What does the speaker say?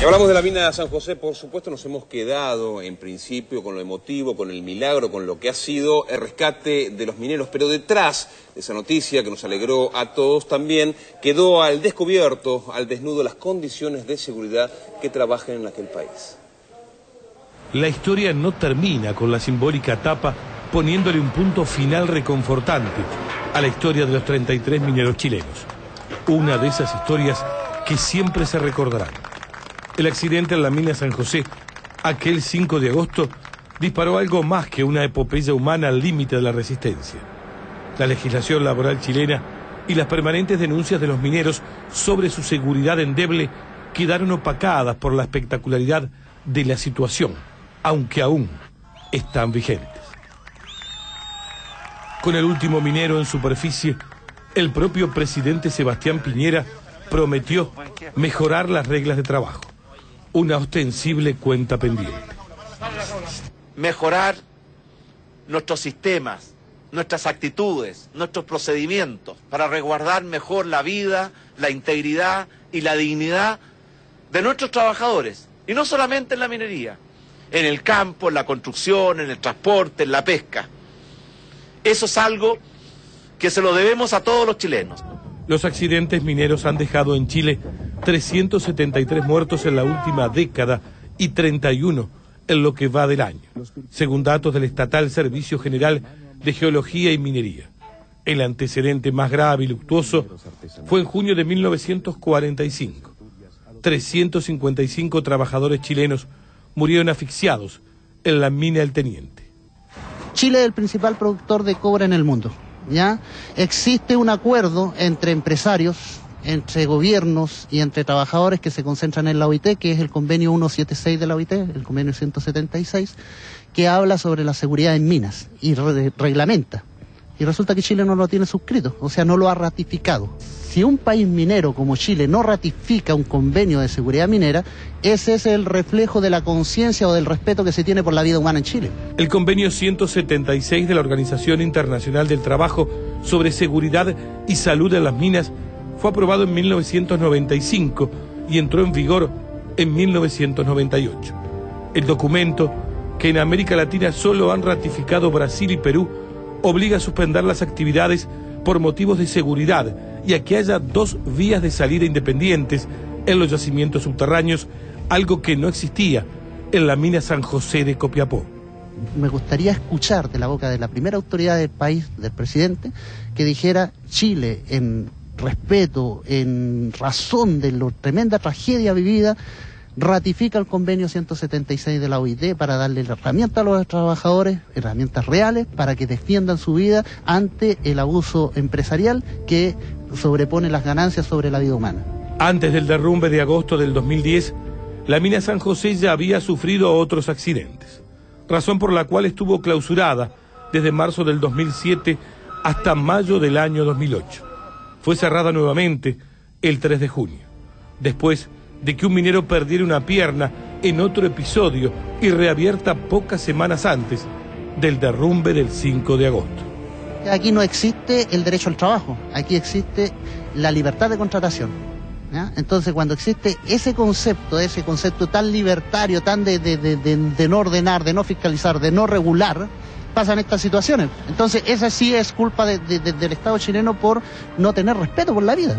Y hablamos de la mina de San José, por supuesto nos hemos quedado en principio con lo emotivo, con el milagro, con lo que ha sido el rescate de los mineros, pero detrás de esa noticia que nos alegró a todos también quedó al descubierto, al desnudo, las condiciones de seguridad que trabajan en aquel país. La historia no termina con la simbólica tapa poniéndole un punto final reconfortante a la historia de los 33 mineros chilenos. Una de esas historias que siempre se recordarán. El accidente en la mina San José, aquel 5 de agosto, disparó algo más que una epopeya humana al límite de la resistencia. La legislación laboral chilena y las permanentes denuncias de los mineros sobre su seguridad endeble quedaron opacadas por la espectacularidad de la situación, aunque aún están vigentes. Con el último minero en superficie, el propio presidente Sebastián Piñera prometió mejorar las reglas de trabajo. Una ostensible cuenta pendiente. Mejorar nuestros sistemas, nuestras actitudes, nuestros procedimientos para resguardar mejor la vida, la integridad y la dignidad de nuestros trabajadores. Y no solamente en la minería, en el campo, en la construcción, en el transporte, en la pesca. Eso es algo que se lo debemos a todos los chilenos. Los accidentes mineros han dejado en Chile 373 muertos en la última década y 31 en lo que va del año, según datos del estatal Servicio General de Geología y Minería. El antecedente más grave y luctuoso fue en junio de 1945. 355 trabajadores chilenos murieron asfixiados en la mina El Teniente. Chile es el principal productor de cobre en el mundo, ¿ya? Existe un acuerdo entre empresarios, entre gobiernos y entre trabajadores que se concentran en la OIT, que es el convenio 176 de la OIT, el convenio 176, que habla sobre la seguridad en minas y reglamenta. Y resulta que Chile no lo tiene suscrito, o sea, no lo ha ratificado. Si un país minero como Chile no ratifica un convenio de seguridad minera, ese es el reflejo de la conciencia o del respeto que se tiene por la vida humana en Chile. El convenio 176 de la Organización Internacional del Trabajo sobre Seguridad y Salud en las Minas fue aprobado en 1995 y entró en vigor en 1998. El documento, que en América Latina solo han ratificado Brasil y Perú, obliga a suspender las actividades por motivos de seguridad y a que haya dos vías de salida independientes en los yacimientos subterráneos, algo que no existía en la mina San José de Copiapó. Me gustaría escuchar de la boca de la primera autoridad del país, del presidente, que dijera: Chile, en respeto, en razón de la tremenda tragedia vivida, ratifica el convenio 176 de la OIT para darle herramientas a los trabajadores, herramientas reales para que defiendan su vida ante el abuso empresarial que sobrepone las ganancias sobre la vida humana. Antes del derrumbe de agosto del 2010, la mina San José ya había sufrido otros accidentes, razón por la cual estuvo clausurada desde marzo del 2007 hasta mayo del año 2008. Fue cerrada nuevamente el 3 de junio, después de que un minero perdiera una pierna en otro episodio y reabierta pocas semanas antes del derrumbe del 5 de agosto. Aquí no existe el derecho al trabajo, aquí existe la libertad de contratación, ¿ya? Entonces cuando existe ese concepto tan libertario, tan de no ordenar, de no fiscalizar, de no regular, pasan estas situaciones. Entonces esa sí es culpa del Estado chileno por no tener respeto por la vida.